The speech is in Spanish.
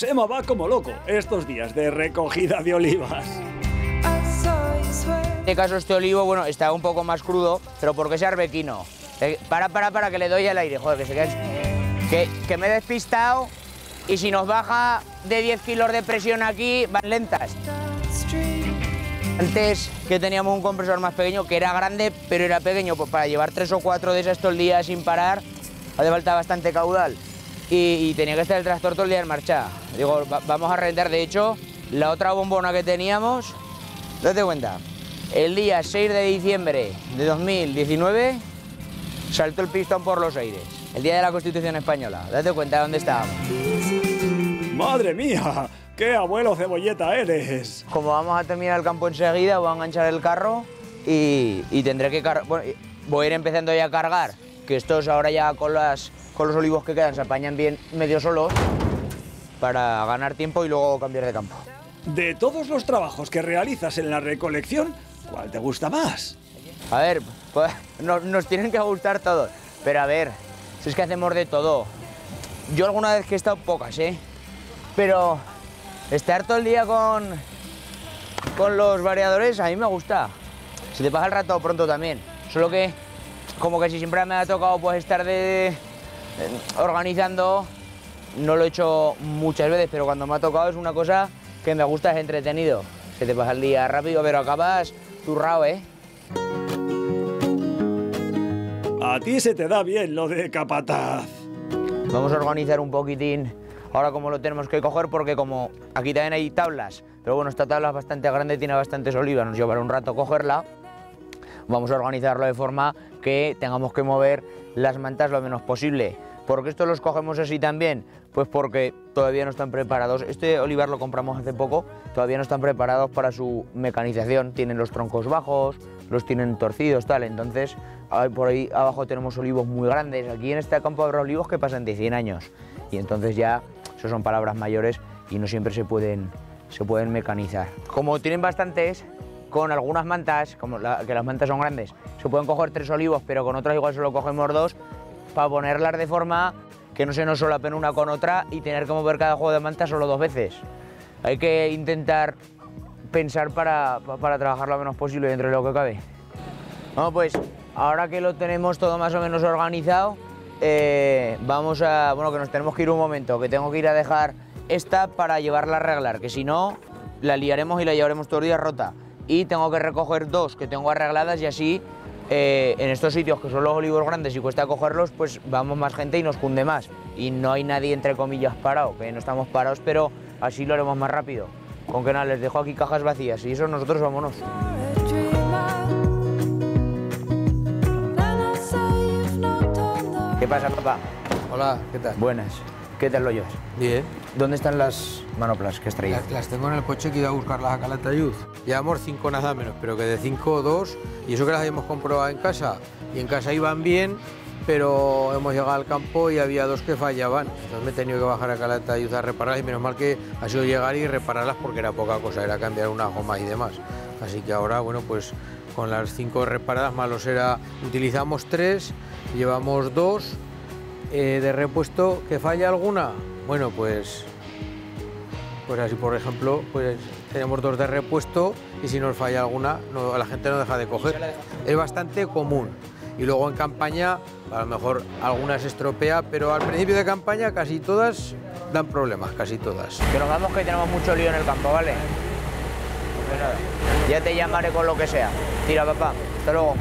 Josema va como loco estos días de recogida de olivas. En este caso este olivo, bueno, está un poco más crudo, pero porque es arbequino. Para, que le doy al aire, joder, que se quede... Que me he despistado y si nos baja de 10 kilos de presión aquí, van lentas. Antes que teníamos un compresor más pequeño, que era grande, pero era pequeño, pues para llevar 3 o 4 de esas todo el día sin parar, hace falta bastante caudal. Y tenía que estar el tractor todo el día en marcha. Digo, vamos a rentar. De hecho, la otra bombona que teníamos, date cuenta, el día 6 de diciembre de 2019 saltó el pistón por los aires, el día de la Constitución Española. Date cuenta de dónde estábamos. ¡Madre mía! ¡Qué abuelo cebolleta eres! Como vamos a terminar el campo enseguida, voy a enganchar el carro y tendré que cargar. Bueno, voy a ir empezando ya a cargar, que estos ahora ya con los olivos que quedan se apañan bien medio solos para ganar tiempo y luego cambiar de campo. De todos los trabajos que realizas en la recolección, ¿cuál te gusta más? A ver, pues, nos tienen que gustar todos, pero a ver, si es que hacemos de todo. Yo alguna vez que he estado pocas, pero estar todo el día con los variadores a mí me gusta. Se te pasa el rato pronto también, solo que como que si siempre me ha tocado pues estar organizando, no lo he hecho muchas veces, pero cuando me ha tocado es una cosa que me gusta, es entretenido. Se te pasa el día rápido, pero acabas turrao, A ti se te da bien lo de capataz. Vamos a organizar un poquitín ahora como lo tenemos que coger, porque como aquí también hay tablas, pero bueno, esta tabla es bastante grande, tiene bastantes olivas, nos llevará un rato cogerla. Vamos a organizarlo de forma que tengamos que mover las mantas lo menos posible. ¿Por qué estos los cogemos así también? Pues porque todavía no están preparados. Este olivar lo compramos hace poco, todavía no están preparados para su mecanización. Tienen los troncos bajos, los tienen torcidos, tal. Entonces, por ahí abajo tenemos olivos muy grandes. Aquí en este campo habrá olivos que pasan de 100 años. Y entonces ya, eso son palabras mayores y no siempre se pueden mecanizar. Como tienen bastantes, con algunas mantas, como que las mantas son grandes, se pueden coger 3 olivos, pero con otras igual solo cogemos 2, para ponerlas de forma que no se nos solapen una con otra y tener que mover cada juego de manta solo 2 veces. Hay que intentar pensar para trabajar lo menos posible dentro de lo que cabe. Bueno, pues ahora que lo tenemos todo más o menos organizado, vamos a... Bueno, que nos tenemos que ir un momento, que tengo que ir a dejar esta para llevarla a arreglar, que si no la liaremos y la llevaremos todo el día rota. Y tengo que recoger 2 que tengo arregladas y así en estos sitios que son los olivos grandes y cuesta cogerlos, pues vamos más gente y nos cunde más. Y no hay nadie entre comillas parado, que no estamos parados, pero así lo haremos más rápido. Con que nada, les dejo aquí cajas vacías y eso nosotros vámonos. ¿Qué pasa, papá? Hola, ¿qué tal? Buenas. ¿Qué tal lo llevas? Bien. ¿Dónde están las manoplas que has traído? Las tengo en el coche, que iba a buscarlas a Calatayud. Llevamos 5 nada menos, pero que de 5, 2, y eso que las habíamos comprobado en casa. Y en casa iban bien, pero hemos llegado al campo y había 2 que fallaban. Entonces me he tenido que bajar a Calatayud a repararlas, y menos mal que ha sido llegar y repararlas porque era poca cosa, era cambiar unas gomas y demás. Así que ahora, bueno, pues con las 5 reparadas, malos era... Utilizamos 3, llevamos 2... de repuesto, ¿que falla alguna? Bueno, pues así, por ejemplo, pues tenemos 2 de repuesto y si nos falla alguna, la gente no deja de coger. Es bastante común. Y luego en campaña, a lo mejor algunas se estropea, pero al principio de campaña casi todas dan problemas, casi todas. Que nos vamos, que tenemos mucho lío en el campo, ¿vale? Pues nada, ya te llamaré con lo que sea. Tira, papá. Hasta luego.